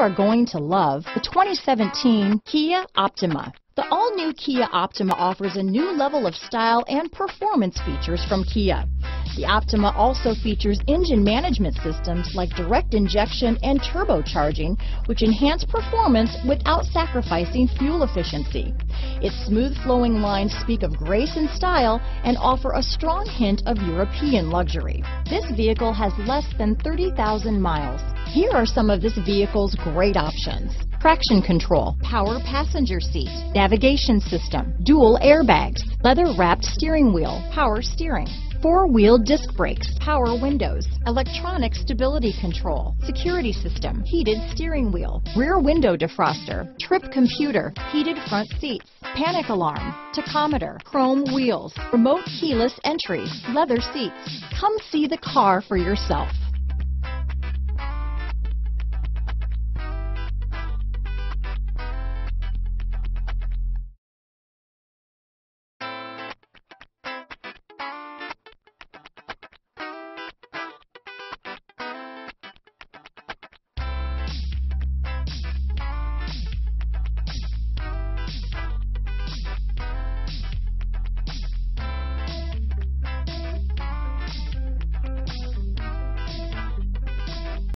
are going to love the 2017 Kia Optima. The all-new Kia Optima offers a new level of style and performance features from Kia. The Optima also features engine management systems like direct injection and turbocharging, which enhance performance without sacrificing fuel efficiency. Its smooth-flowing lines speak of grace and style and offer a strong hint of European luxury. This vehicle has less than 30,000 miles. Here are some of this vehicle's great options: traction control, power passenger seat, navigation system, dual airbags, leather-wrapped steering wheel, power steering, four-wheel disc brakes, power windows, electronic stability control, security system, heated steering wheel, rear window defroster, trip computer, heated front seats, panic alarm, tachometer, chrome wheels, remote keyless entry, leather seats. Come see the car for yourself.